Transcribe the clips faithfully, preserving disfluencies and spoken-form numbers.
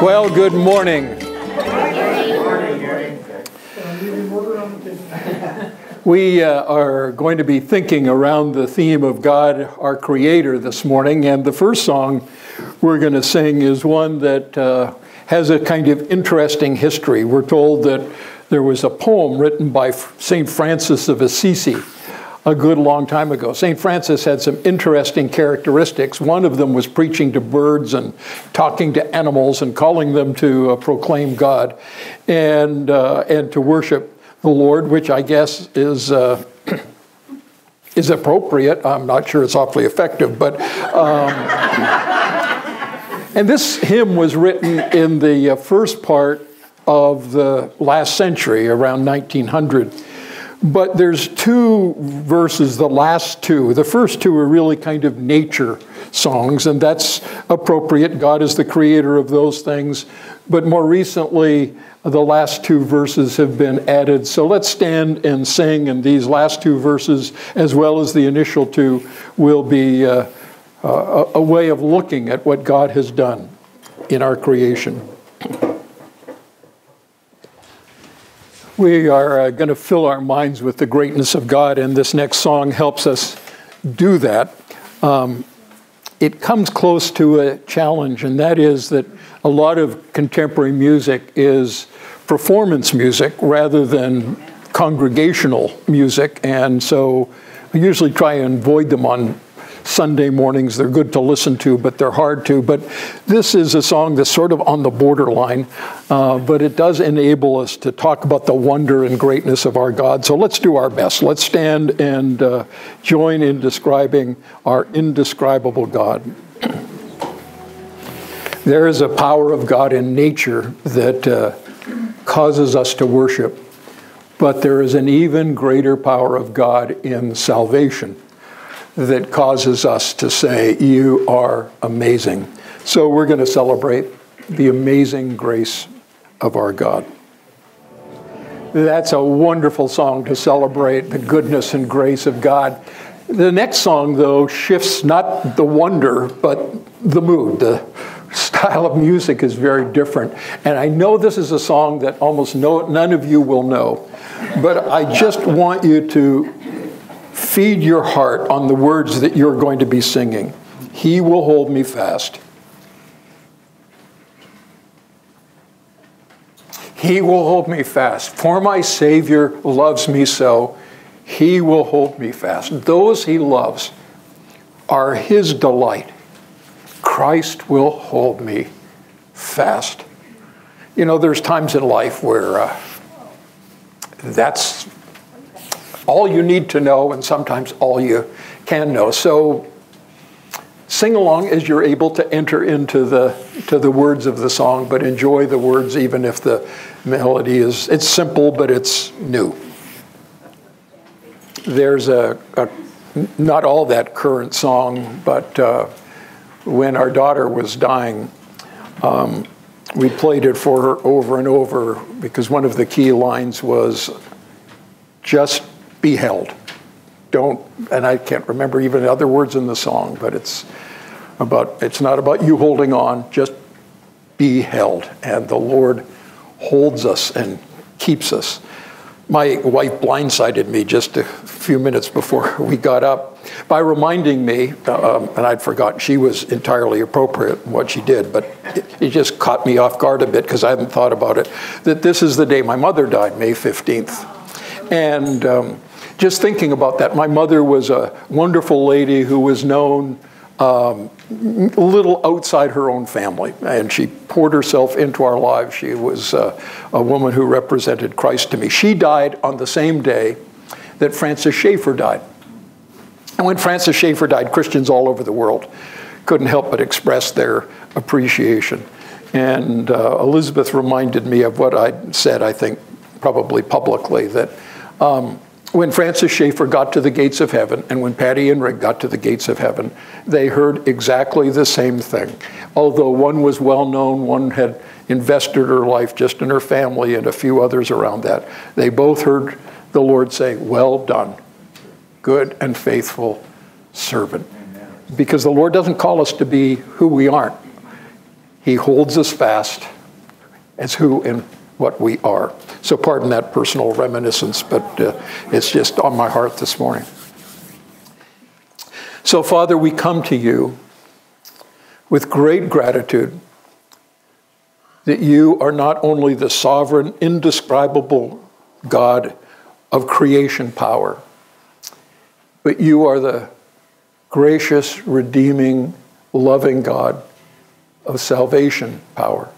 Well, good morning. We uh, are going to be thinking around the theme of God, our Creator, this morning. And the first song we're going to sing is one that uh, has a kind of interesting history. We're told that there was a poem written by Saint Francis of Assisi a good long time ago. Saint Francis had some interesting characteristics. One of them was preaching to birds and talking to animals and calling them to uh, proclaim God and, uh, and to worship the Lord, which I guess is, uh, is appropriate. I'm not sure it's awfully effective, but... Um, and this hymn was written in the uh, first part of the last century, around nineteen hundred. But there's two verses, the last two. The first two are really kind of nature songs, and that's appropriate. God is the creator of those things. But more recently, the last two verses have been added. So let's stand and sing, and these last two verses, as well as the initial two, will be uh, uh, a way of looking at what God has done in our creation. We are uh, going to fill our minds with the greatness of God, and this next song helps us do that. Um, it comes close to a challenge, and that is that a lot of contemporary music is performance music rather than congregational music, and so I usually try and avoid them on Sunday mornings. They're good to listen to, but they're hard to. But this is a song that's sort of on the borderline, uh, but it does enable us to talk about the wonder and greatness of our God. So let's do our best. Let's stand and uh, join in describing our indescribable God. There is a power of God in nature that uh, causes us to worship, but there is an even greater power of God in salvation that causes us to say, you are amazing. So we're going to celebrate the amazing grace of our God. That's a wonderful song to celebrate the goodness and grace of God. The next song, though, shifts not the wonder, but the mood. The style of music is very different. And I know this is a song that almost no, none of you will know, but I just want you to feed your heart on the words that you're going to be singing. He will hold me fast. He will hold me fast, for my Savior loves me so. He will hold me fast. Those he loves are his delight. Christ will hold me fast. You know, there's times in life where uh, that's all you need to know, and sometimes all you can know. So sing along as you're able to enter into the, to the words of the song, but enjoy the words even if the melody is, it's simple, but it's new. There's a, a not all that current song, but uh, when our daughter was dying, um, we played it for her over and over because one of the key lines was, just be held. Don't, and I can't remember even other words in the song, but it's about, it's not about you holding on, just be held. And the Lord holds us and keeps us. My wife blindsided me just a few minutes before we got up by reminding me, um, and I'd forgotten, she was entirely appropriate in what she did, but it, it just caught me off guard a bit because I hadn't thought about it, that this is the day my mother died, May fifteenth. And um, just thinking about that, my mother was a wonderful lady who was known um, a little outside her own family, and she poured herself into our lives. She was uh, a woman who represented Christ to me. She died on the same day that Francis Schaeffer died. And when Francis Schaeffer died, Christians all over the world couldn't help but express their appreciation. And uh, Elizabeth reminded me of what I'd said, I think, probably publicly, that Um, when Francis Schaeffer got to the gates of heaven and when Patty and Rick got to the gates of heaven, they heard exactly the same thing. Although one was well known, one had invested her life just in her family and a few others around that. They both heard the Lord say, well done, good and faithful servant. Amen. Because the Lord doesn't call us to be who we aren't. He holds us fast as who and what we are. So pardon that personal reminiscence, but uh, it's just on my heart this morning. So, Father, we come to you with great gratitude that you are not only the sovereign, indescribable God of creation power, but you are the gracious, redeeming, loving God of salvation power.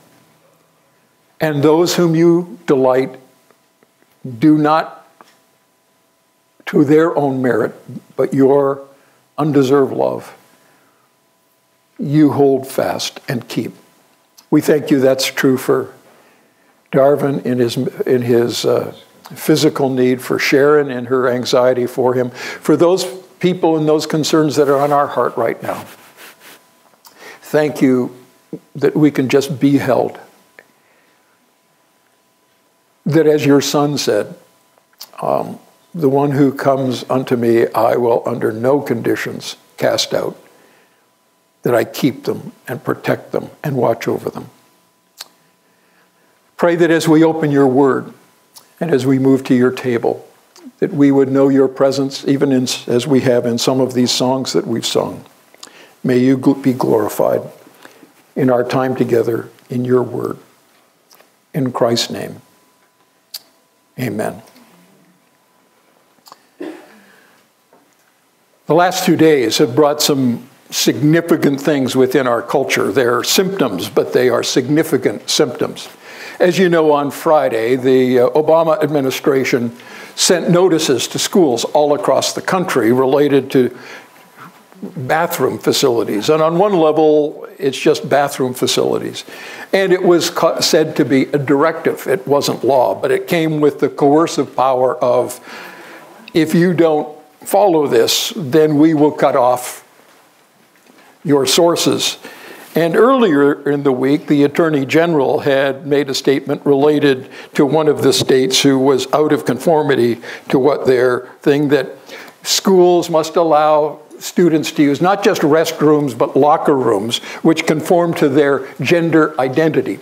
And those whom you delight do not to their own merit, but your undeserved love, you hold fast and keep. We thank you that's true for Darwin in his, in his uh, physical need, for Sharon in her anxiety for him, for those people and those concerns that are on our heart right now. Thank you that we can just be held. That as your son said, um, the one who comes unto me, I will under no conditions cast out, that I keep them and protect them and watch over them. Pray that as we open your word and as we move to your table, that we would know your presence even in, as we have in some of these songs that we've sung. May you be glorified in our time together in your word. In Christ's name. Amen. The last two days have brought some significant things within our culture. They are symptoms, but they are significant symptoms. As you know, on Friday, the uh, Obama administration sent notices to schools all across the country related to bathroom facilities. And on one level, it's just bathroom facilities. And it was said to be a directive. It wasn't law, but it came with the coercive power of, if you don't follow this, then we will cut off your sources. And earlier in the week, the Attorney General had made a statement related to one of the states who was out of conformity to what their thing, that schools must allow students to use not just restrooms, but locker rooms, which conform to their gender identity,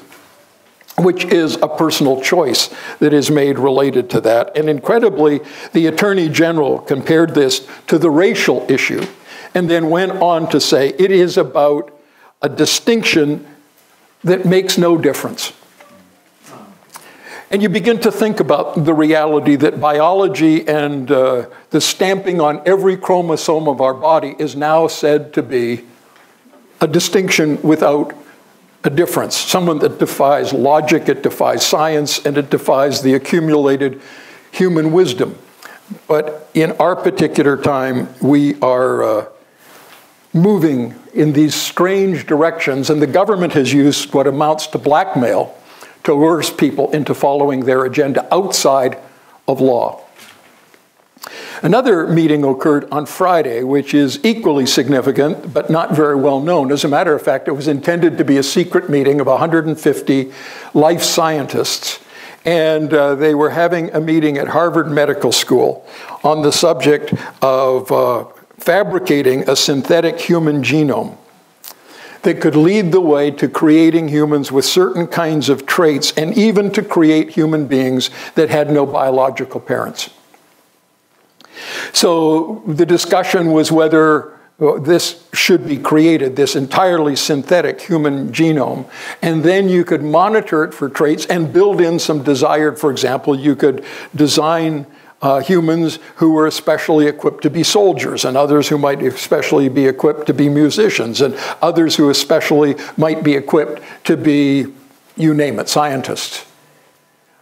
which is a personal choice that is made related to that. And incredibly, the Attorney General compared this to the racial issue, and then went on to say it is about a distinction that makes no difference. And you begin to think about the reality that biology and uh, the stamping on every chromosome of our body is now said to be a distinction without a difference. Someone that defies logic, it defies science, and it defies the accumulated human wisdom. But in our particular time, we are uh, moving in these strange directions, and the government has used what amounts to blackmail to coerce people into following their agenda outside of law. Another meeting occurred on Friday, which is equally significant, but not very well known. As a matter of fact, it was intended to be a secret meeting of one hundred fifty life scientists, and uh, they were having a meeting at Harvard Medical School on the subject of uh, fabricating a synthetic human genome that could lead the way to creating humans with certain kinds of traits, and even to create human beings that had no biological parents. So the discussion was whether this should be created, this entirely synthetic human genome, and then you could monitor it for traits and build in some desired, for example, you could design Uh, humans who were especially equipped to be soldiers, and others who might especially be equipped to be musicians, and others who especially might be equipped to be, you name it, scientists.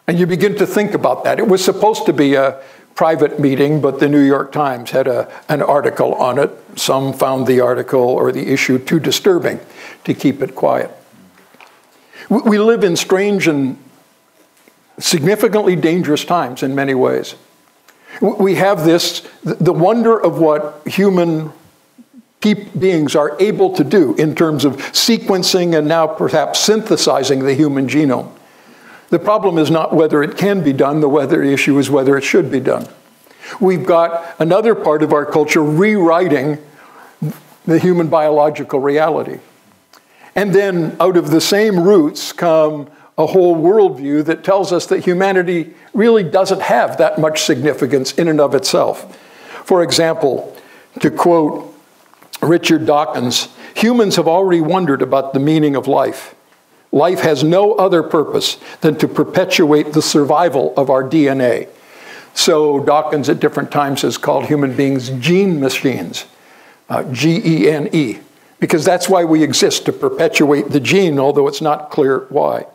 And you begin to think about that. It was supposed to be a private meeting, but the New York Times had a, an article on it. Some found the article or the issue too disturbing to keep it quiet. We, we live in strange and significantly dangerous times in many ways. We have this, the wonder of what human beings are able to do in terms of sequencing and now perhaps synthesizing the human genome. The problem is not whether it can be done, the whether issue is whether it should be done. We've got another part of our culture rewriting the human biological reality. And then out of the same roots come a whole worldview that tells us that humanity really doesn't have that much significance in and of itself. For example, to quote Richard Dawkins, humans have already wondered about the meaning of life. Life has no other purpose than to perpetuate the survival of our D N A. So Dawkins at different times has called human beings gene machines, uh, G E N E, because that's why we exist, to perpetuate the gene, although it's not clear why.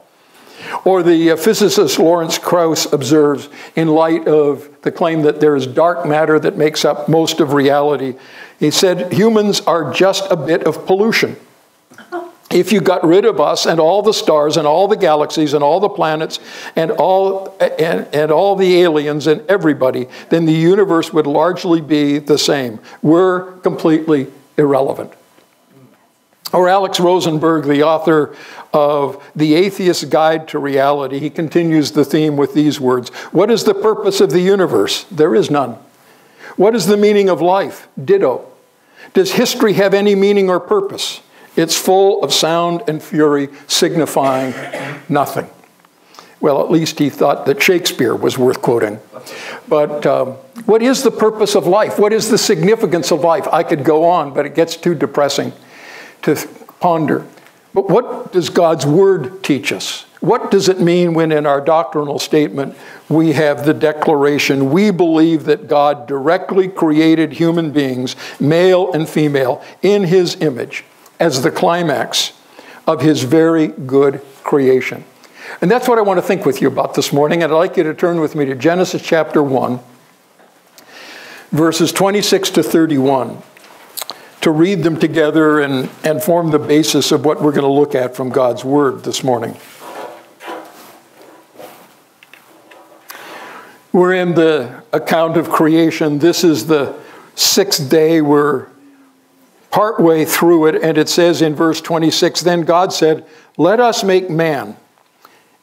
Or the physicist Lawrence Krauss observes, in light of the claim that there is dark matter that makes up most of reality, he said, humans are just a bit of pollution. If you got rid of us and all the stars and all the galaxies and all the planets and all, and, and all the aliens and everybody, then the universe would largely be the same. We're completely irrelevant. Or Alex Rosenberg, the author of The Atheist's Guide to Reality, he continues the theme with these words. What is the purpose of the universe? There is none. What is the meaning of life? Ditto. Does history have any meaning or purpose? It's full of sound and fury, signifying nothing. Well, at least he thought that Shakespeare was worth quoting. But um, what is the purpose of life? What is the significance of life? I could go on, but it gets too depressing to ponder. But what does God's word teach us? What does it mean when in our doctrinal statement we have the declaration, we believe that God directly created human beings, male and female, in his image, as the climax of his very good creation? And that's what I want to think with you about this morning. And I'd like you to turn with me to Genesis chapter one, verses twenty-six to thirty-one. To read them together and, and form the basis of what we're going to look at from God's word this morning. We're in the account of creation. This is the sixth day. We're partway through it, and it says in verse twenty-six, then God said, let us make man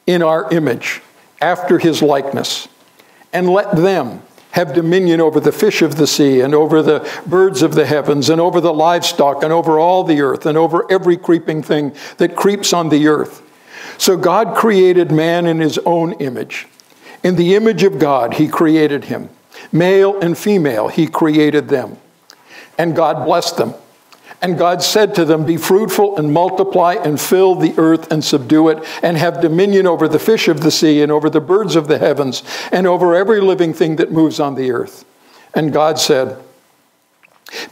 in our image, after his likeness, and let them have dominion over the fish of the sea, and over the birds of the heavens, and over the livestock, and over all the earth, and over every creeping thing that creeps on the earth. So God created man in his own image. In the image of God, he created him. Male and female, he created them. And God blessed them. And God said to them, be fruitful and multiply and fill the earth and subdue it, and have dominion over the fish of the sea and over the birds of the heavens and over every living thing that moves on the earth. And God said,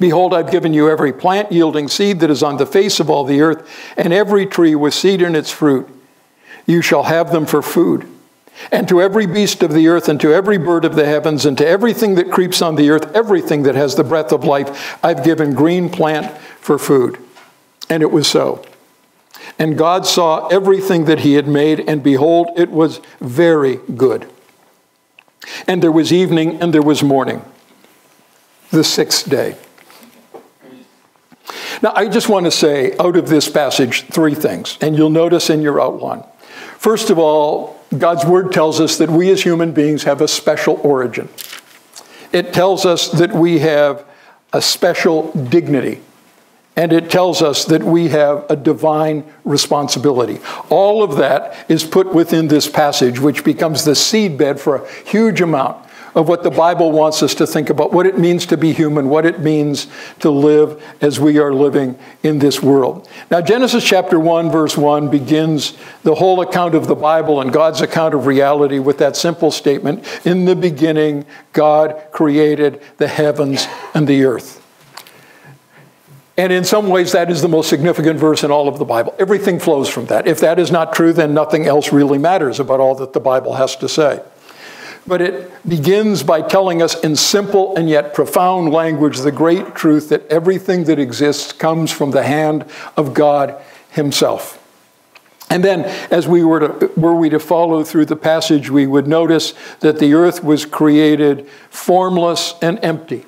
behold, I've given you every plant yielding seed that is on the face of all the earth, and every tree with seed in its fruit. You shall have them for food. And to every beast of the earth, and to every bird of the heavens, and to everything that creeps on the earth, everything that has the breath of life, I've given green plant for food. And it was so. And God saw everything that he had made, and behold, it was very good. And there was evening, and there was morning, the sixth day. Now, I just want to say, out of this passage, three things, and you'll notice in your outline. First of all, God's word tells us that we as human beings have a special origin. It tells us that we have a special dignity. And it tells us that we have a divine responsibility. All of that is put within this passage, which becomes the seedbed for a huge amount of what the Bible wants us to think about, what it means to be human, what it means to live as we are living in this world. Now, Genesis chapter one, verse one begins the whole account of the Bible and God's account of reality with that simple statement, in the beginning, God created the heavens and the earth. And in some ways, that is the most significant verse in all of the Bible. Everything flows from that. If that is not true, then nothing else really matters about all that the Bible has to say. But it begins by telling us in simple and yet profound language the great truth that everything that exists comes from the hand of God himself. And then, as we were to, were we to follow through the passage, we would notice that the earth was created formless and empty.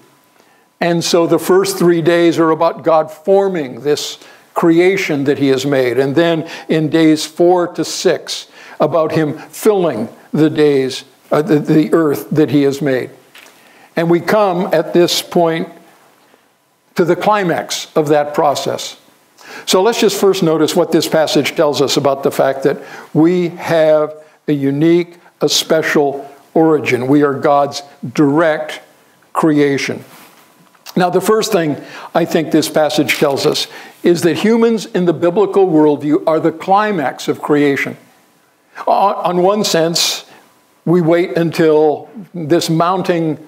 And so the first three days are about God forming this creation that he has made. And then in days four to six, about him filling the days Uh, the, the earth that he has made. And we come at this point to the climax of that process. So let's just first notice what this passage tells us about the fact that we have a unique, a special origin. We are God's direct creation. Now, the first thing I think this passage tells us is that humans in the biblical worldview are the climax of creation. On one sense, we wait until this mounting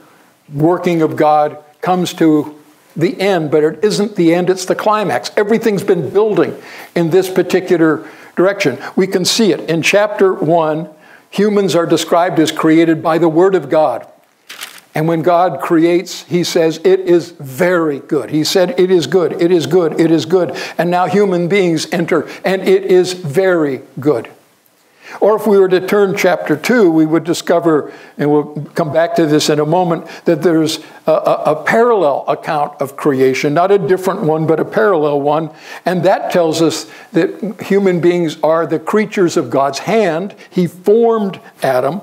working of God comes to the end, but it isn't the end, it's the climax. Everything's been building in this particular direction. We can see it. In chapter one, humans are described as created by the Word of God. And when God creates, he says, it is very good. He said, it is good, it is good, it is good. And now human beings enter, and it is very good. Or if we were to turn chapter two, we would discover, and we'll come back to this in a moment, that there's a, a, a parallel account of creation, not a different one, but a parallel one. And that tells us that human beings are the creatures of God's hand. He formed Adam.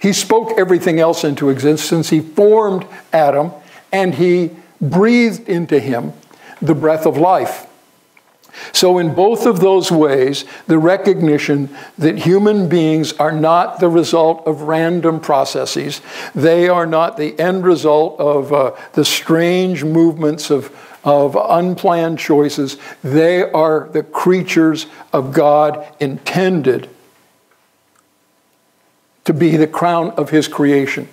He spoke everything else into existence. He formed Adam, and he breathed into him the breath of life. So in both of those ways, the recognition that human beings are not the result of random processes. They are not the end result of uh, the strange movements of, of unplanned choices. They are the creatures of God intended to be the crown of his creation.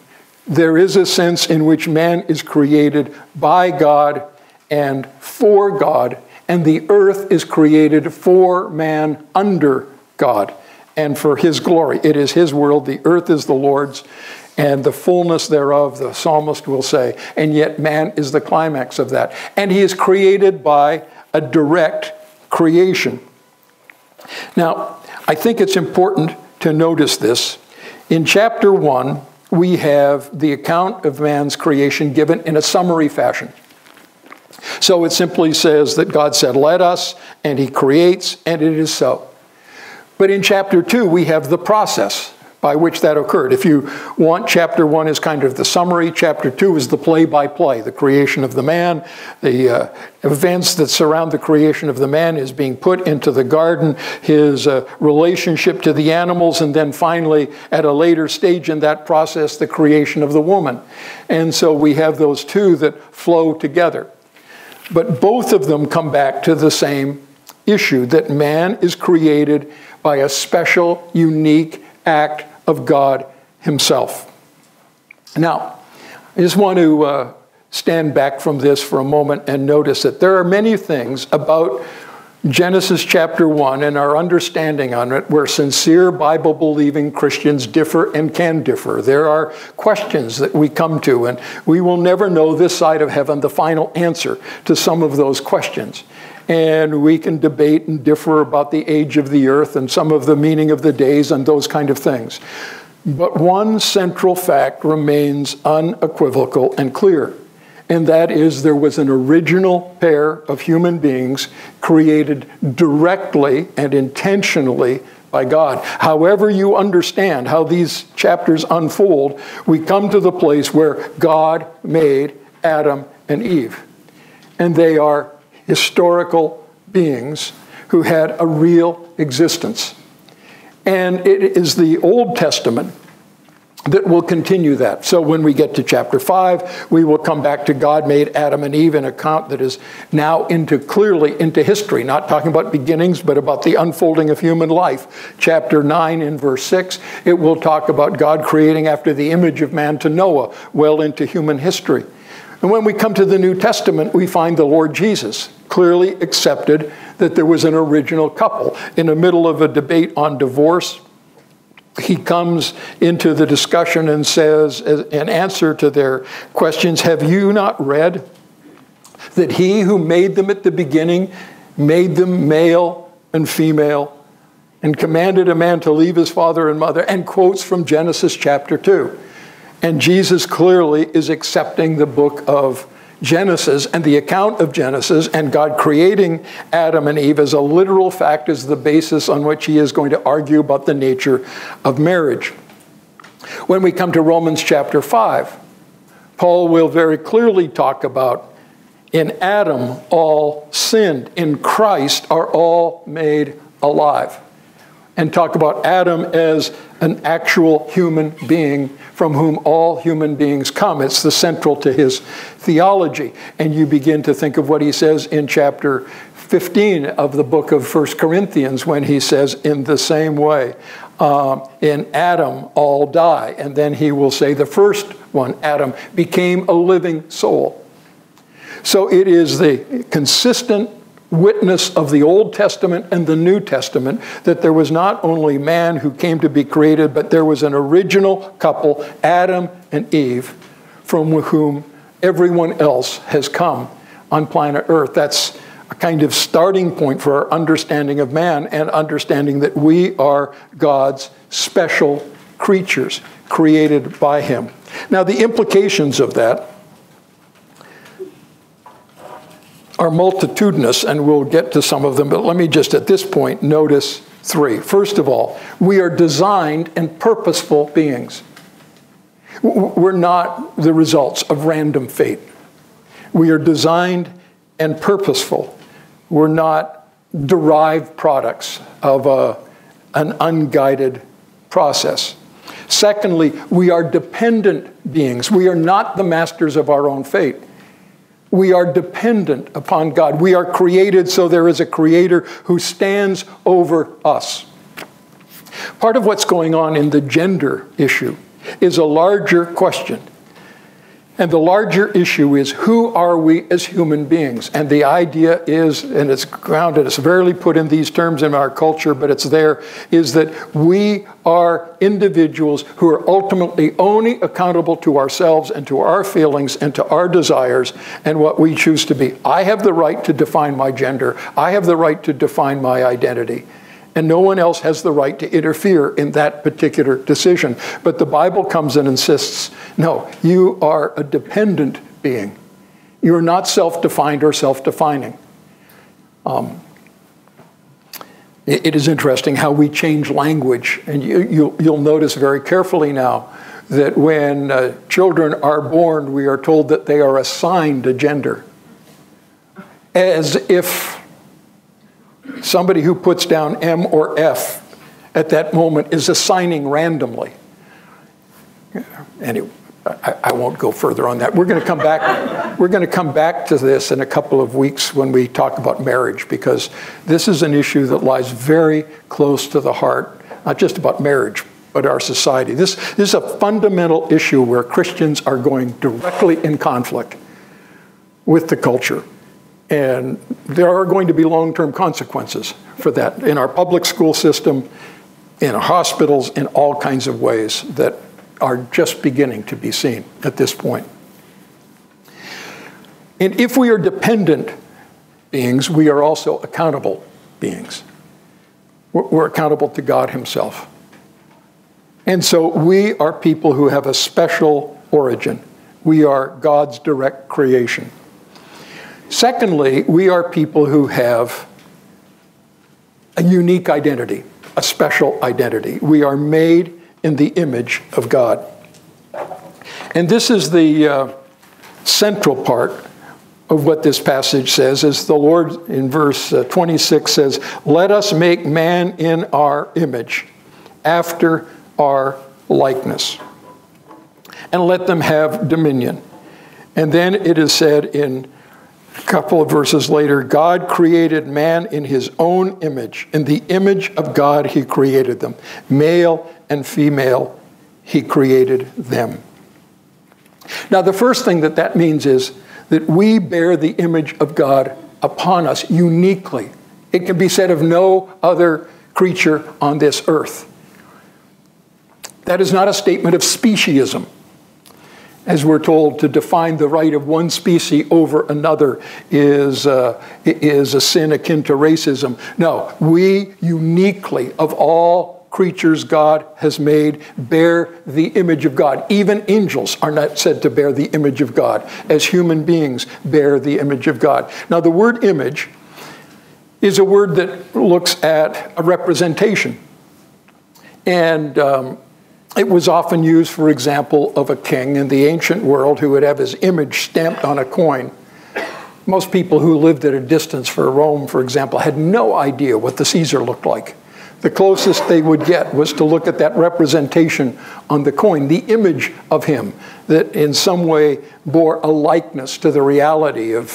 There is a sense in which man is created by God and for God, and the earth is created for man under God and for his glory. It is his world. The earth is the Lord's and the fullness thereof, the psalmist will say. And yet man is the climax of that. And he is created by a direct creation. Now, I think it's important to notice this. In chapter one, we have the account of man's creation given in a summary fashion. So it simply says that God said, let us, and he creates, and it is so. But in chapter two, we have the process by which that occurred. If you want, chapter one is kind of the summary. Chapter two is the play-by-play, the creation of the man. The uh, events that surround the creation of the man is being put into the garden, his uh, relationship to the animals, and then finally, at a later stage in that process, the creation of the woman. And so we have those two that flow together. But both of them come back to the same issue, that man is created by a special, unique act of God himself. Now, I just want to uh, stand back from this for a moment and notice that there are many things about Genesis chapter one and our understanding on it where sincere Bible-believing Christians differ and can differ. There are questions that we come to, and we will never know this side of heaven the final answer to some of those questions. And we can debate and differ about the age of the earth and some of the meaning of the days and those kind of things. But one central fact remains unequivocal and clear. And that is, there was an original pair of human beings created directly and intentionally by God. However you understand how these chapters unfold, we come to the place where God made Adam and Eve. And they are historical beings who had a real existence. And it is the Old Testament that will continue that. So when we get to chapter five, we will come back to God made Adam and Eve, an account that is now into clearly into history, not talking about beginnings, but about the unfolding of human life. Chapter nine in verse six, it will talk about God creating after the image of man to Noah, well into human history. And when we come to the New Testament, we find the Lord Jesus clearly accepted that there was an original couple. In the middle of a debate on divorce, he comes into the discussion and says, in answer to their questions, have you not read that he who made them at the beginning made them male and female and commanded a man to leave his father and mother, and quotes from Genesis chapter two. And Jesus clearly is accepting the book of Genesis and the account of Genesis, and God creating Adam and Eve as a literal fact is the basis on which he is going to argue about the nature of marriage. When we come to Romans chapter five, Paul will very clearly talk about In Adam, all sinned. In Christ are all made alive. And talk about Adam as an actual human being from whom all human beings come. It's the central to his theology. And you begin to think of what he says in chapter fifteen of the book of First Corinthians when he says, in the same way, uh, in Adam all die. And then he will say the first one, Adam, became a living soul. So it is the consistent witness of the Old Testament and the New Testament that there was not only man who came to be created, but there was an original couple, Adam and Eve, from whom everyone else has come on planet Earth. That's a kind of starting point for our understanding of man and understanding that we are God's special creatures created by him. Now, the implications of that are multitudinous, and we'll get to some of them, but let me just at this point notice three. First of all, we are designed and purposeful beings. We're not the results of random fate. We are designed and purposeful. We're not derived products of a, an unguided process. Secondly, we are dependent beings. We are not the masters of our own fate. We are dependent upon God. We are created, so there is a creator who stands over us. Part of what's going on in the gender issue is a larger question. And the larger issue is, who are we as human beings? And the idea is, and it's grounded, it's rarely put in these terms in our culture, but it's there, is that we are individuals who are ultimately only accountable to ourselves and to our feelings and to our desires and what we choose to be. I have the right to define my gender. I have the right to define my identity. And no one else has the right to interfere in that particular decision. But the Bible comes and insists, no, you are a dependent being. You are not self-defined or self-defining. Um, it, it is interesting how we change language. And you, you, you'll notice very carefully now that when uh, children are born, we are told that they are assigned a gender. As if somebody who puts down M or F at that moment is assigning randomly. Anyway, I, I won't go further on that. We're going to come back. We're going to come back to this in a couple of weeks when we talk about marriage, because this is an issue that lies very close to the heart, not just about marriage, but our society. This, this is a fundamental issue where Christians are going directly in conflict with the culture. And there are going to be long-term consequences for that in our public school system, in our hospitals, in all kinds of ways that are just beginning to be seen at this point. And if we are dependent beings, we are also accountable beings. We're accountable to God himself. And so we are people who have a special origin. We are God's direct creation. Secondly, we are people who have a unique identity, a special identity. We are made in the image of God. And this is the uh, central part of what this passage says, as the Lord in verse uh, twenty-six says, "Let us make man in our image, after our likeness, and let them have dominion." And then it is said in a couple of verses later, God created man in his own image. In the image of God, he created them. Male and female, he created them. Now, the first thing that that means is that we bear the image of God upon us uniquely. It can be said of no other creature on this earth. That is not a statement of speciesism, as we're told, to define the right of one species over another is, uh, is a sin akin to racism. No, we uniquely, of all creatures God has made, bear the image of God. Even angels are not said to bear the image of God, as human beings bear the image of God. Now, the word image is a word that looks at a representation. And um, It was often used, for example, of a king in the ancient world who would have his image stamped on a coin. Most people who lived at a distance for Rome, for example, had no idea what the Caesar looked like. The closest they would get was to look at that representation on the coin, the image of him that in some way bore a likeness to the reality of,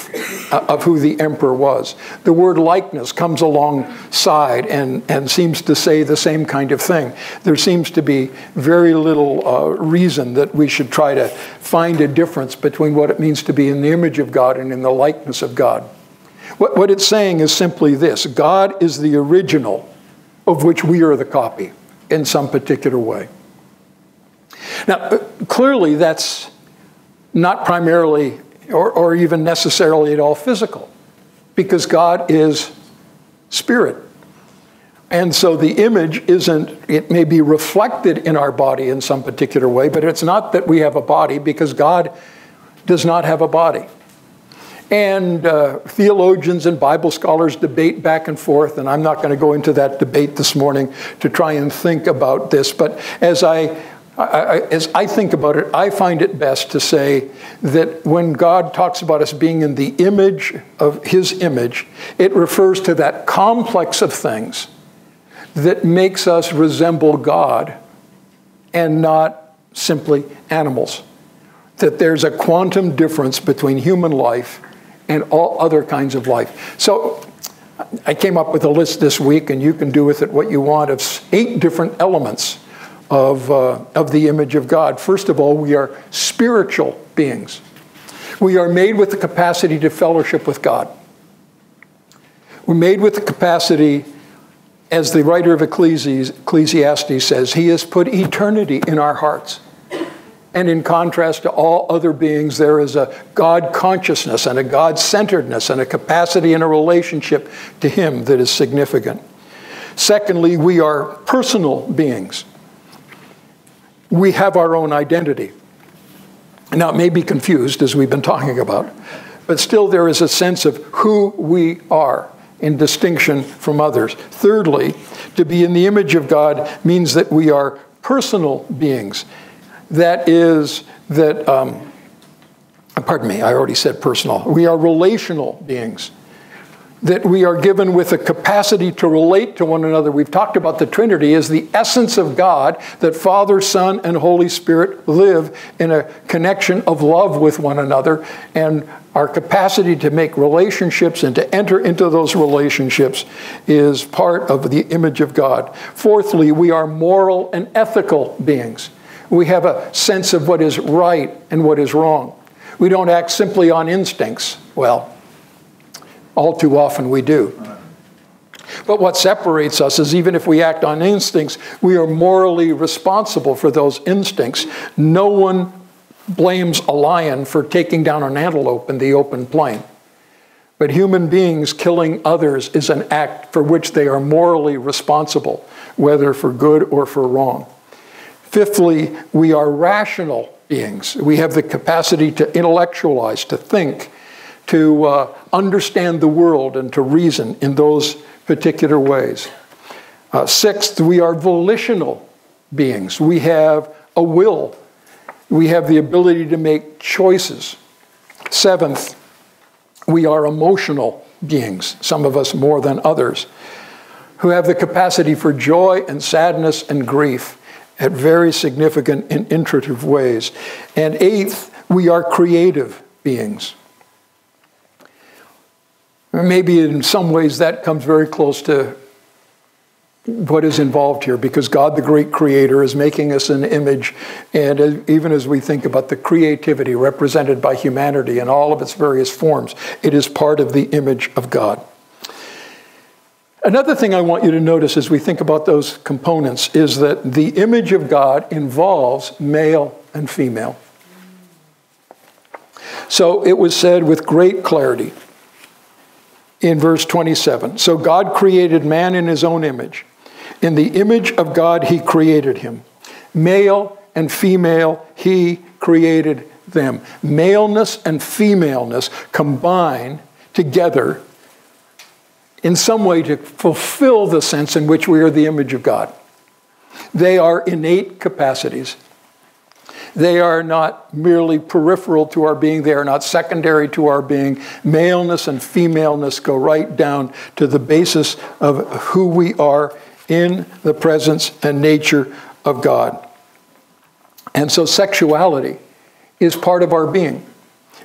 of who the emperor was. The word likeness comes alongside and, and seems to say the same kind of thing. There seems to be very little uh, reason that we should try to find a difference between what it means to be in the image of God and in the likeness of God. What, what it's saying is simply this: God is the original of which we are the copy in some particular way. Now, clearly that's not primarily or, or even necessarily at all physical, because God is spirit. And so the image isn't, it may be reflected in our body in some particular way, but it's not that we have a body, because God does not have a body. And uh, theologians and Bible scholars debate back and forth, and I'm not going to go into that debate this morning to try and think about this. But as I, I, as I think about it, I find it best to say that when God talks about us being in the image of his image, it refers to that complex of things that makes us resemble God and not simply animals. That there's a quantum difference between human life and all other kinds of life. So I came up with a list this week, and you can do with it what you want, of eight different elements of, uh, of the image of God. First of all, we are spiritual beings. We are made with the capacity to fellowship with God. We're made with the capacity, as the writer of Ecclesiastes says, he has put eternity in our hearts. And in contrast to all other beings, there is a God consciousness and a God centeredness and a capacity and a relationship to him that is significant. Secondly, we are personal beings. We have our own identity. Now, it may be confused, as we've been talking about, but still there is a sense of who we are in distinction from others. Thirdly, to be in the image of God means that we are personal beings. That is that, um, pardon me, I already said personal. We are relational beings, that we are given with a capacity to relate to one another. We've talked about the Trinity as the essence of God, that Father, Son, and Holy Spirit live in a connection of love with one another, and our capacity to make relationships and to enter into those relationships is part of the image of God. Fourthly, we are moral and ethical beings. We have a sense of what is right and what is wrong. We don't act simply on instincts. Well, all too often we do. But what separates us is, even if we act on instincts, we are morally responsible for those instincts. No one blames a lion for taking down an antelope in the open plain. But human beings killing others is an act for which they are morally responsible, whether for good or for wrong. Fifthly, we are rational beings. We have the capacity to intellectualize, to think, to uh, understand the world, and to reason in those particular ways. Uh, sixth, we are volitional beings. We have a will. We have the ability to make choices. Seventh, we are emotional beings, some of us more than others, who have the capacity for joy and sadness and grief at very significant and iterative ways. And eighth, we are creative beings. Maybe in some ways that comes very close to what is involved here, because God, the great creator, is making us an image. And even as we think about the creativity represented by humanity in all of its various forms, it is part of the image of God. Another thing I want you to notice as we think about those components is that the image of God involves male and female. So it was said with great clarity in verse twenty-seven, so God created man in his own image. In the image of God he created him. Male and female he created them. Maleness and femaleness combine together in some way to fulfill the sense in which we are the image of God. They are innate capacities. They are not merely peripheral to our being. They are not secondary to our being. Maleness and femaleness go right down to the basis of who we are in the presence and nature of God. And so sexuality is part of our being.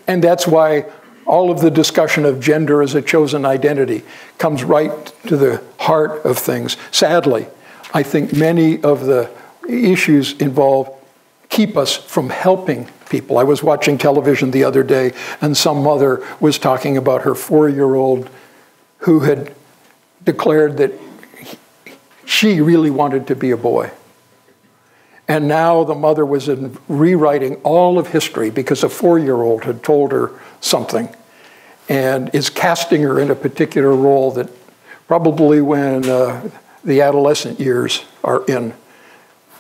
And that's why all of the discussion of gender as a chosen identity comes right to the heart of things. Sadly, I think many of the issues involved keep us from helping people. I was watching television the other day, and some mother was talking about her four-year-old who had declared that he, she really wanted to be a boy. And now the mother was in rewriting all of history because a four-year-old had told her something and is casting her in a particular role that probably when uh, the adolescent years are in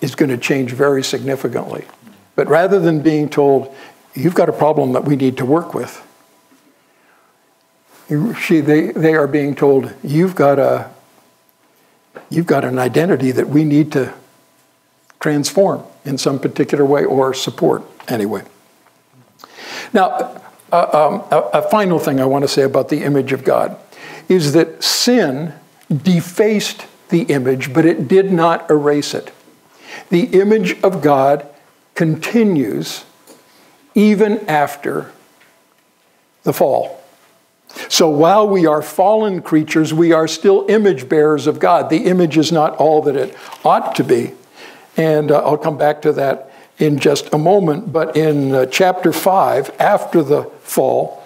is going to change very significantly. But rather than being told, you've got a problem that we need to work with, she, they, they are being told, you've got, a, you've got an identity that we need to transform in some particular way or support anyway. Now, uh, um, a, a final thing I want to say about the image of God is that sin defaced the image, but it did not erase it. The image of God continues even after the fall. So while we are fallen creatures, we are still image bearers of God. The image is not all that it ought to be. And uh, I'll come back to that in just a moment. But in uh, chapter five, after the fall,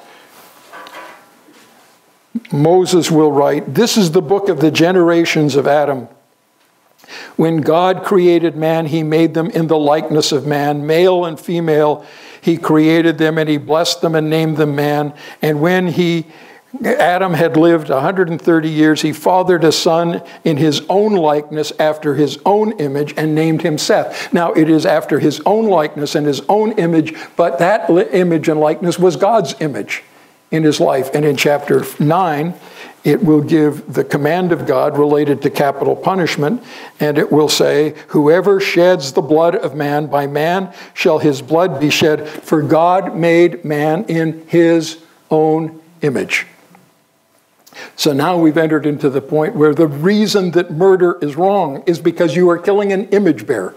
Moses will write, "This is the book of the generations of Adam. When God created man, he made them in the likeness of man. Male and female, he created them, and he blessed them and named them man. And when he, Adam had lived one hundred thirty years, he fathered a son in his own likeness after his own image and named him Seth." Now, it is after his own likeness and his own image, but that image and likeness was God's image in his life. And in chapter nine, it will give the command of God related to capital punishment, and it will say, "Whoever sheds the blood of man, by man shall his blood be shed, for God made man in his own image." So now we've entered into the point where the reason that murder is wrong is because you are killing an image bearer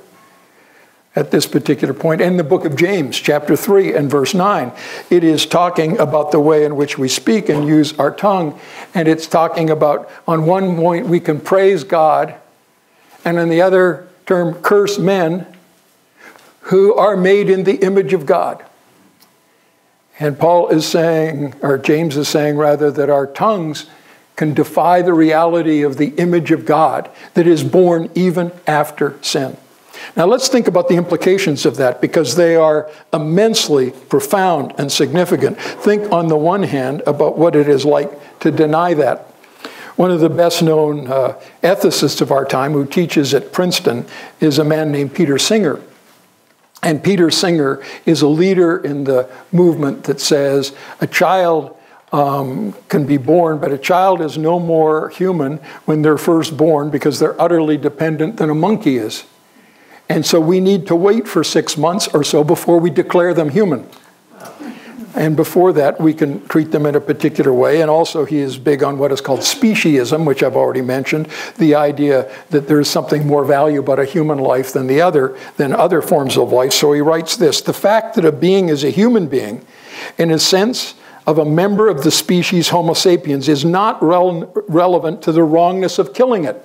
at this particular point. In the book of James, chapter three and verse nine, it is talking about the way in which we speak and use our tongue. And it's talking about, on one point, we can praise God, and on the other term, curse men who are made in the image of God. And Paul is saying, or James is saying, rather, that our tongues can defy the reality of the image of God that is born even after sin. Now, let's think about the implications of that, because they are immensely profound and significant. Think, on the one hand, about what it is like to deny that. One of the best-known uh, ethicists of our time who teaches at Princeton is a man named Peter Singer. And Peter Singer is a leader in the movement that says a child Um, can be born, but a child is no more human when they're first born, because they're utterly dependent than a monkey is. And so we need to wait for six months or so before we declare them human. And before that, we can treat them in a particular way. And also, he is big on what is called speciesism, which I've already mentioned, the idea that there is something more valuable about a human life than the other, than other forms of life. So he writes this, "The fact that a being is a human being, in a sense of a member of the species Homo sapiens, is not rele- relevant to the wrongness of killing it.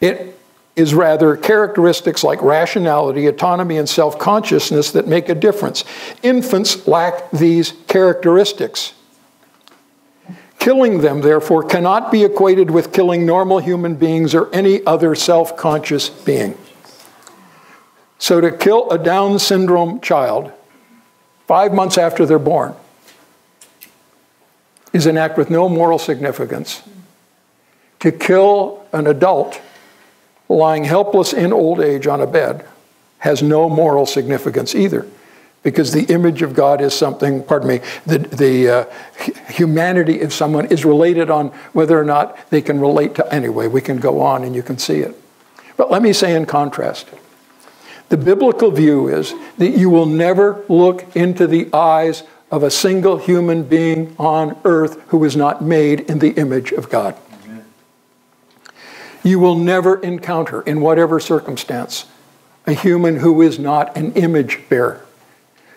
It is rather characteristics like rationality, autonomy, and self-consciousness that make a difference. Infants lack these characteristics. Killing them, therefore, cannot be equated with killing normal human beings or any other self-conscious being." So to kill a Down syndrome child five months after they're born is an act with no moral significance. To kill an adult lying helpless in old age on a bed has no moral significance either, because the image of God is something, pardon me, the, the uh, humanity of someone is related on whether or not they can relate to, anyway, we can go on and you can see it. But let me say in contrast The biblical view is that you will never look into the eyes of a single human being on earth who is not made in the image of God. Amen. You will never encounter, in whatever circumstance, a human who is not an image bearer.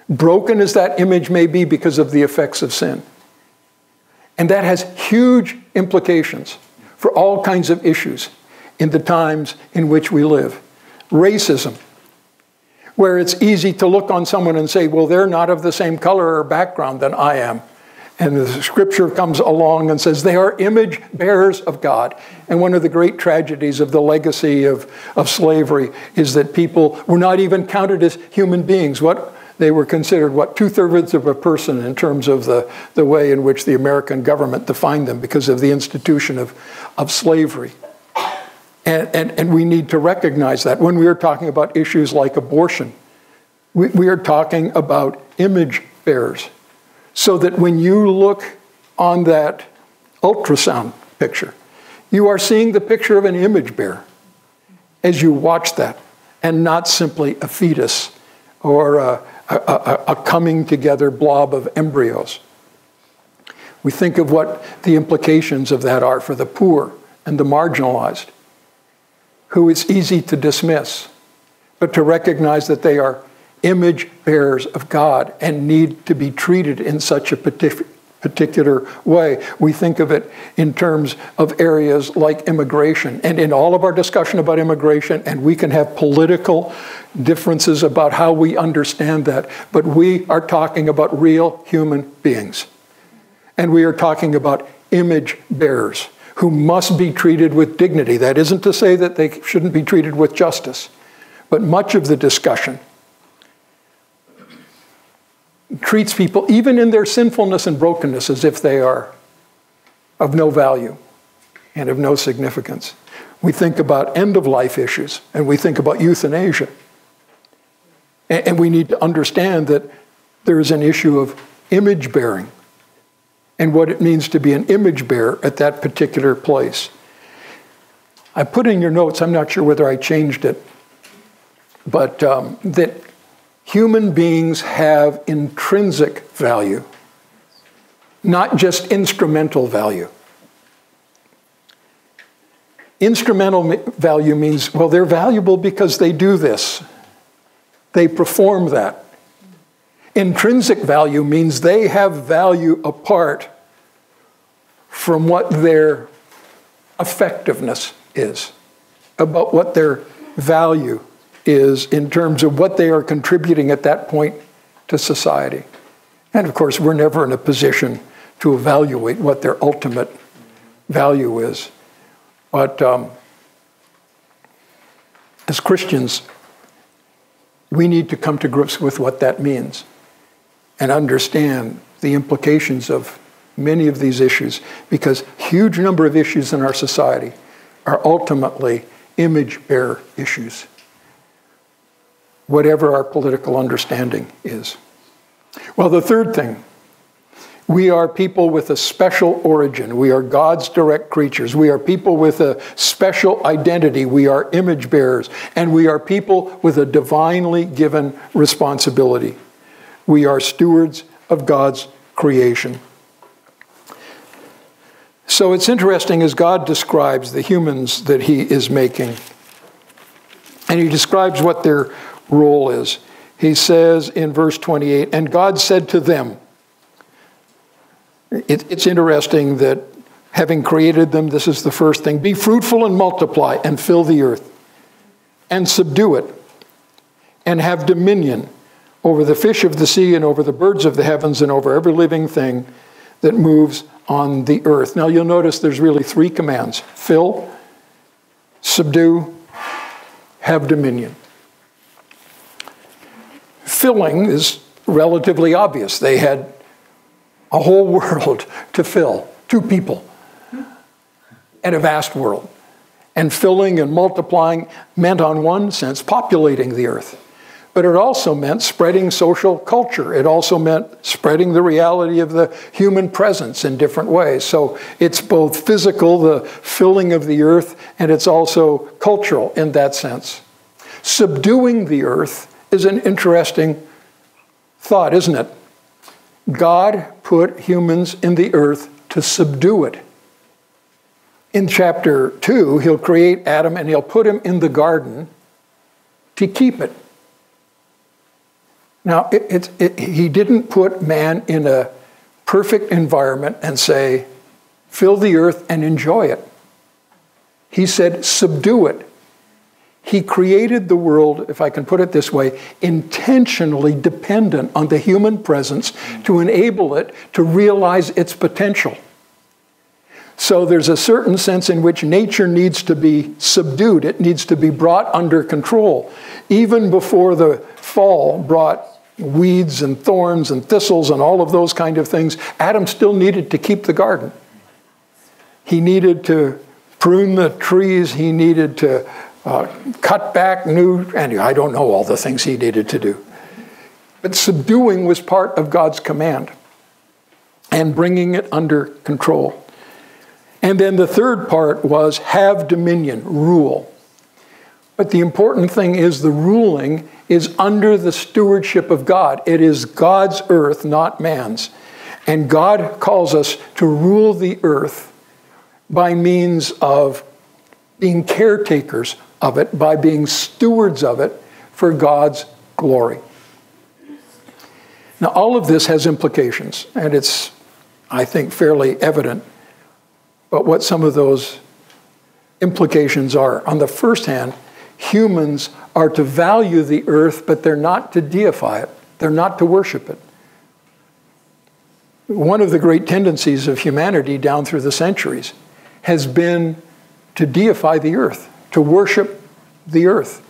Broken as that image may be because of the effects of sin. And that has huge implications for all kinds of issues in the times in which we live. Racism, where it's easy to look on someone and say, well, they're not of the same color or background than I am. And the scripture comes along and says, they are image bearers of God. And one of the great tragedies of the legacy of, of slavery is that people were not even counted as human beings. What, they were considered, what, two-thirds of a person in terms of the, the way in which the American government defined them because of the institution of, of slavery. And, and, and we need to recognize that. When we are talking about issues like abortion, we, we are talking about image bearers. So that when you look on that ultrasound picture, you are seeing the picture of an image bearer as you watch that, and not simply a fetus or a, a, a, a coming together blob of embryos. We think of what the implications of that are for the poor and the marginalized, who it's easy to dismiss, but to recognize that they are image bearers of God and need to be treated in such a particular way. We think of it in terms of areas like immigration. And in all of our discussion about immigration, and we can have political differences about how we understand that, but we are talking about real human beings. And we are talking about image bearers who must be treated with dignity. That isn't to say that they shouldn't be treated with justice, but much of the discussion treats people, even in their sinfulness and brokenness, as if they are of no value and of no significance. We think about end-of-life issues, and we think about euthanasia. And we need to understand that there is an issue of image-bearing, and what it means to be an image bearer at that particular place. I put in your notes, I'm not sure whether I changed it, but um, that human beings have intrinsic value, not just instrumental value. Instrumental value means, well, they're valuable because they do this. They perform that. Intrinsic value means they have value apart from what their effectiveness is, about what their value is in terms of what they are contributing at that point to society. And of course, we're never in a position to evaluate what their ultimate value is. But um, as Christians, we need to come to grips with what that means, and understand the implications of many of these issues, because a huge number of issues in our society are ultimately image bearer issues, whatever our political understanding is. Well, the third thing, we are people with a special origin. We are God's direct creatures. We are people with a special identity. We are image bearers, and we are people with a divinely given responsibility. We are stewards of God's creation. So it's interesting as God describes the humans that he is making. And he describes what their role is. He says in verse twenty-eight, and God said to them, it, it's interesting that having created them, this is the first thing, be fruitful and multiply and fill the earth and subdue it and have dominion over the fish of the sea and over the birds of the heavens and over every living thing that moves on the earth. Now you'll notice there's really three commands: fill, subdue, have dominion. Filling is relatively obvious. They had a whole world to fill, two people, and a vast world. And filling and multiplying meant, on one sense, populating the earth. But it also meant spreading social culture. It also meant spreading the reality of the human presence in different ways. So it's both physical, the filling of the earth, and it's also cultural in that sense. Subduing the earth is an interesting thought, isn't it? God put humans in the earth to subdue it. In chapter two, he'll create Adam and he'll put him in the garden to keep it. Now, it, it, it, he didn't put man in a perfect environment and say, fill the earth and enjoy it. He said, subdue it. He created the world, if I can put it this way, intentionally dependent on the human presence to enable it to realize its potential. So there's a certain sense in which nature needs to be subdued. It needs to be brought under control. Even before the fall brought weeds and thorns and thistles and all of those kind of things, Adam still needed to keep the garden. He needed to prune the trees. He needed to uh, cut back new, and I don't know all the things he needed to do. But subduing was part of God's command and bringing it under control. And then the third part was have dominion, rule. But the important thing is the ruling is under the stewardship of God. It is God's earth, not man's. And God calls us to rule the earth by means of being caretakers of it, by being stewards of it for God's glory. Now, all of this has implications, and it's, I think, fairly evident. But what some of those implications are. On the first hand, humans are to value the earth, but they're not to deify it. They're not to worship it. One of the great tendencies of humanity down through the centuries has been to deify the earth, to worship the earth,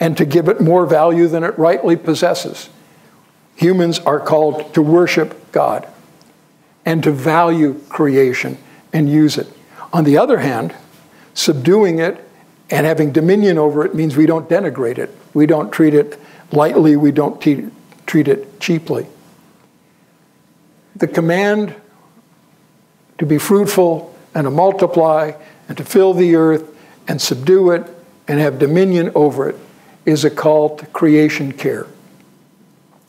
and to give it more value than it rightly possesses. Humans are called to worship God and to value creation and use it. On the other hand, subduing it and having dominion over it means we don't denigrate it. We don't treat it lightly. We don't treat it cheaply. The command to be fruitful and to multiply and to fill the earth and subdue it and have dominion over it is a call to creation care.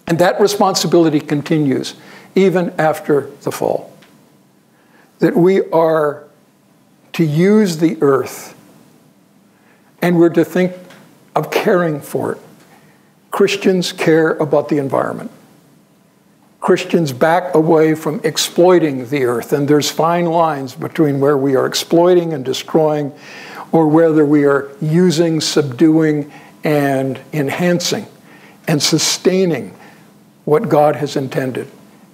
And that responsibility continues even after the fall. That we are to use the earth, and we're to think of caring for it. Christians care about the environment. Christians back away from exploiting the earth, and there's fine lines between where we are exploiting and destroying, or whether we are using, subduing, and enhancing, and sustaining what God has intended.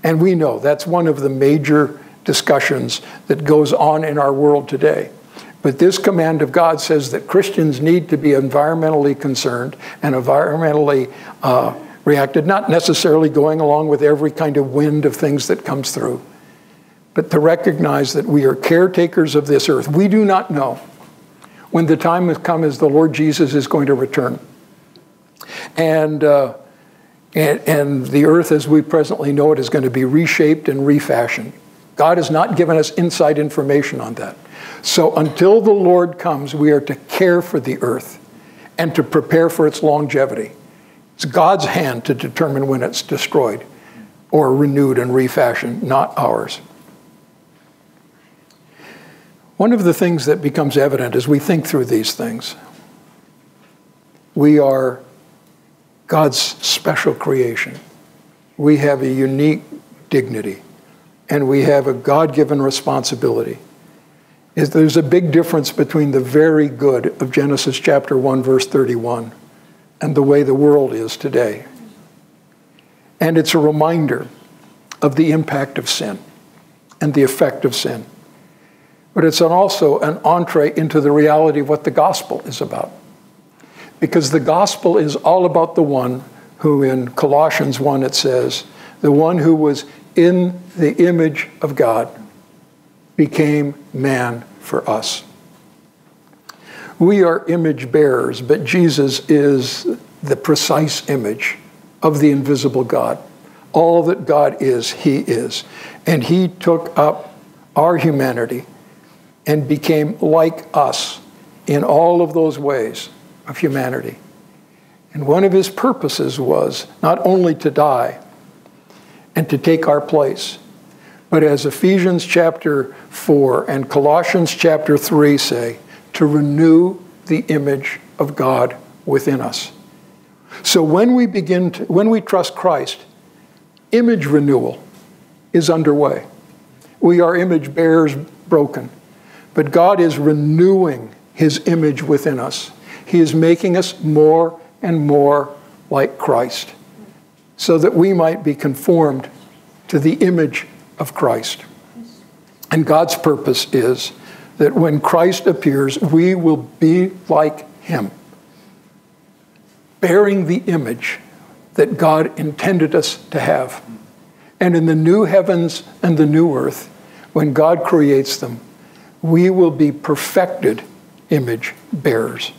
And we know that's one of the major discussions that goes on in our world today. But this command of God says that Christians need to be environmentally concerned and environmentally uh, reacted, not necessarily going along with every kind of wind of things that comes through, but to recognize that we are caretakers of this earth. We do not know when the time has come as the Lord Jesus is going to return. And, uh, and, and the earth as we presently know it is going to be reshaped and refashioned. God has not given us inside information on that. So until the Lord comes, we are to care for the earth and to prepare for its longevity. It's God's hand to determine when it's destroyed or renewed and refashioned, not ours. One of the things that becomes evident as we think through these things, we are God's special creation. We have a unique dignity. And we have a God-given responsibility. There's a big difference between the very good of Genesis chapter one, verse thirty-one, and the way the world is today. And it's a reminder of the impact of sin and the effect of sin. But it's an also an entree into the reality of what the gospel is about. Because the gospel is all about the one who, in Colossians one, it says, the one who was in the image of God became man for us. We are image bearers, but Jesus is the precise image of the invisible God. All that God is, he is. And he took up our humanity and became like us in all of those ways of humanity. And one of his purposes was not only to die and to take our place, but as Ephesians chapter four and Colossians chapter three say, to renew the image of God within us. So when we begin to, when we trust Christ, image renewal is underway. We are image bearers broken, but God is renewing his image within us. He is making us more and more like Christ, so that we might be conformed to the image of Christ. And God's purpose is that when Christ appears, we will be like him, bearing the image that God intended us to have. And in the new heavens and the new earth, when God creates them, we will be perfected image bearers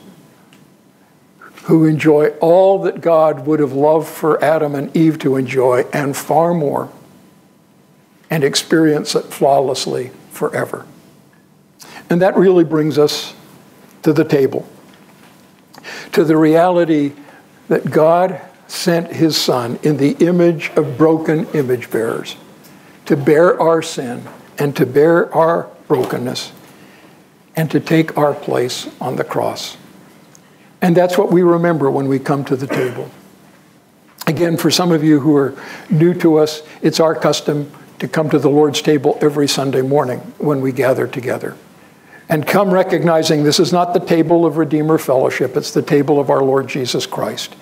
who enjoy all that God would have loved for Adam and Eve to enjoy, and far more, and experience it flawlessly forever. And that really brings us to the table, to the reality that God sent his Son in the image of broken image bearers to bear our sin and to bear our brokenness and to take our place on the cross. And that's what we remember when we come to the table. Again, for some of you who are new to us, it's our custom to come to the Lord's table every Sunday morning when we gather together. And come recognizing this is not the table of Redeemer Fellowship, it's the table of our Lord Jesus Christ.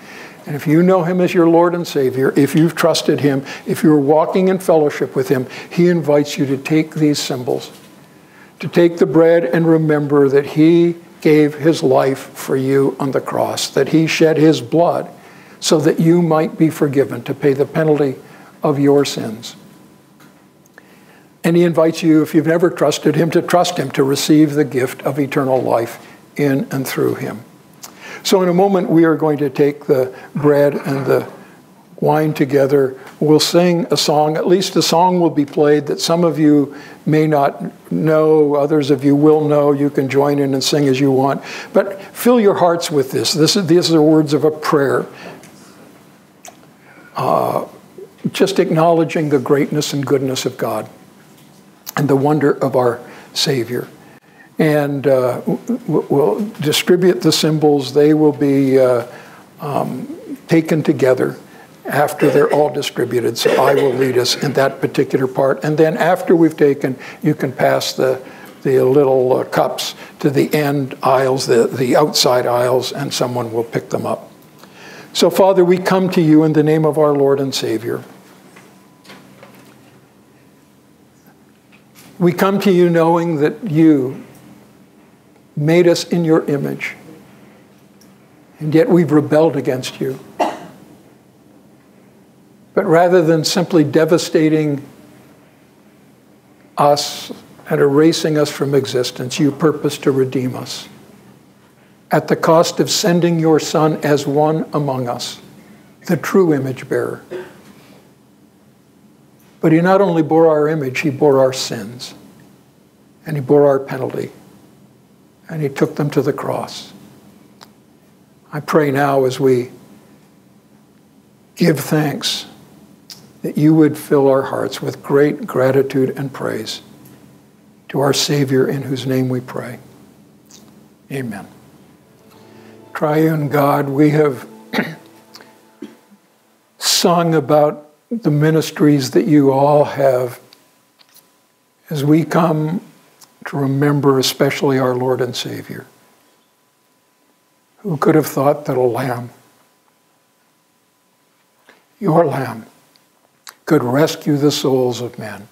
And if you know him as your Lord and Savior, if you've trusted him, if you're walking in fellowship with him, he invites you to take these symbols, to take the bread and remember that he gave his life for you on the cross, that he shed his blood so that you might be forgiven, to pay the penalty of your sins. And he invites you, if you've never trusted him, to trust him, to receive the gift of eternal life in and through him. So in a moment, we are going to take the bread and the wine together. We'll sing a song. At least a song will be played that some of you may not know, others of you will know. You can join in and sing as you want. But fill your hearts with this. This is, these are the words of a prayer. Uh, just acknowledging the greatness and goodness of God and the wonder of our Savior. And uh, we'll distribute the symbols. They will be uh, um, taken together after they're all distributed. So I will lead us in that particular part. And then after we've taken, you can pass the, the little uh, cups to the end aisles, the, the outside aisles, and someone will pick them up. So Father, we come to you in the name of our Lord and Savior. We come to you knowing that you made us in your image, and yet we've rebelled against you. But rather than simply devastating us and erasing us from existence, you purpose to redeem us at the cost of sending your Son as one among us, the true image bearer. But he not only bore our image, he bore our sins, and he bore our penalty, and he took them to the cross. I pray now as we give thanks that you would fill our hearts with great gratitude and praise to our Savior, in whose name we pray. Amen. Triune God, we have sung about the ministries that you all have as we come to remember especially our Lord and Savior. Who could have thought that a lamb, your lamb, could rescue the souls of men?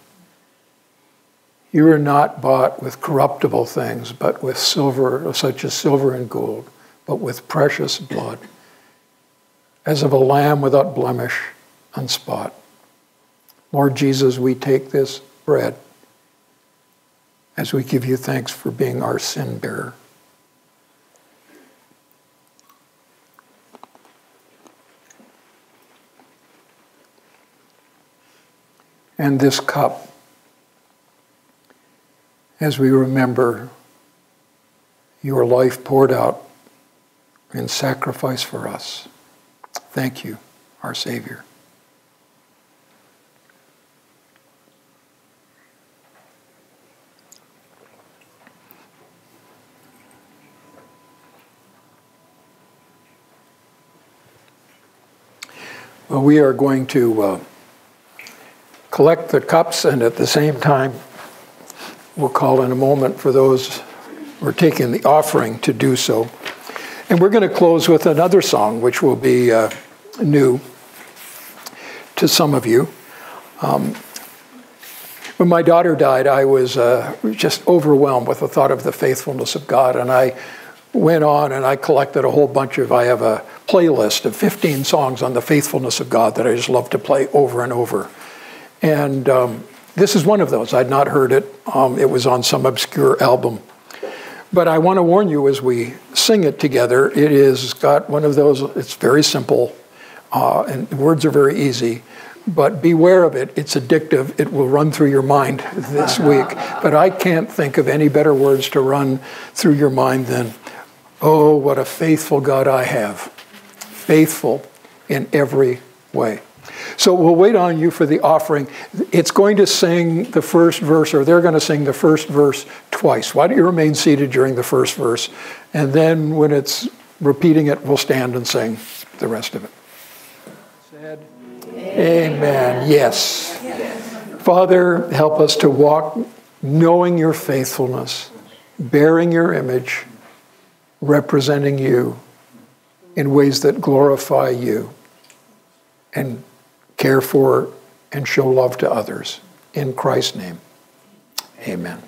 You are not bought with corruptible things, but with silver, such as silver and gold, but with precious blood, as of a lamb without blemish and spot. Lord Jesus, we take this bread as we give you thanks for being our sin bearer. And this cup, as we remember your life poured out in sacrifice for us. Thank you, our Savior. Well, we are going to uh, collect the cups, and at the same time, we'll call in a moment for those who are taking the offering to do so. And we're going to close with another song, which will be uh, new to some of you. Um, when my daughter died, I was uh, just overwhelmed with the thought of the faithfulness of God. And I went on and I collected a whole bunch of, I have a playlist of fifteen songs on the faithfulness of God that I just love to play over and over. And um, this is one of those. I'd not heard it. Um, it was on some obscure album. But I want to warn you as we sing it together, it is got one of those, it's very simple, uh, and the words are very easy, but beware of it, it's addictive, it will run through your mind this week. But I can't think of any better words to run through your mind than, oh, what a faithful God I have, faithful in every way. So we'll wait on you for the offering. It's going to sing the first verse, or they're going to sing the first verse twice. Why don't you remain seated during the first verse? And then when it's repeating it, we'll stand and sing the rest of it. Said, amen. Amen. Yes. Yes. Father, help us to walk knowing your faithfulness, bearing your image, representing you in ways that glorify you and care for and show love to others. In Christ's name, amen.